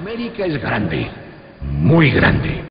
América es grande, muy grande.